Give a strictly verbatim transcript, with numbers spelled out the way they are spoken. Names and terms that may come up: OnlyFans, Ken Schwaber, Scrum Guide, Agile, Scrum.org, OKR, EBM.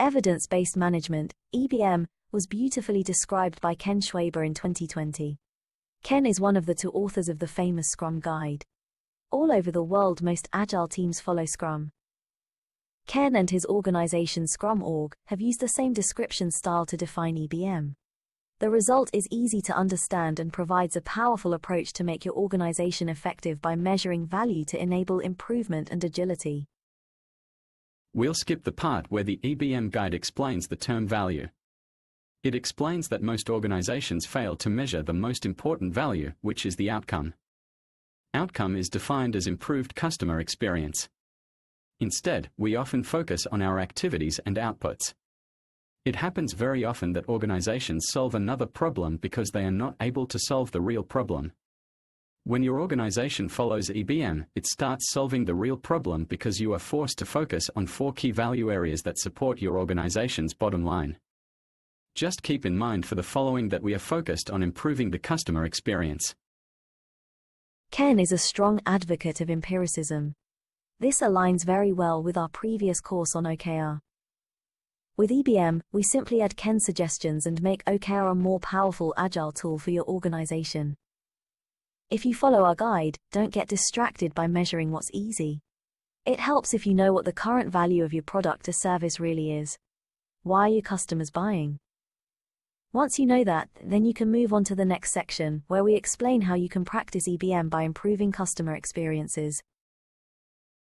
Evidence-based management, E B M, was beautifully described by Ken Schwaber in twenty twenty. Ken is one of the two authors of the famous Scrum Guide. All over the world, most agile teams follow Scrum. Ken and his organization Scrum dot org have used the same description style to define E B M. The result is easy to understand and provides a powerful approach to make your organization effective by measuring value to enable improvement and agility. We'll skip the part where the E B M guide explains the term value. It explains that most organizations fail to measure the most important value, which is the outcome. Outcome is defined as improved customer experience. Instead, we often focus on our activities and outputs. It happens very often that organizations solve another problem because they are not able to solve the real problem. When your organization follows E B M, it starts solving the real problem because you are forced to focus on four key value areas that support your organization's bottom line. Just keep in mind for the following that we are focused on improving the customer experience. Ken is a strong advocate of empiricism. This aligns very well with our previous course on O K R. With E B M, we simply add Ken's suggestions and make O K R a more powerful agile tool for your organization. If you follow our guide, don't get distracted by measuring what's easy. It helps if you know what the current value of your product or service really is. Why are your customers buying? Once you know that, then you can move on to the next section, where we explain how you can practice E B M by improving customer experiences.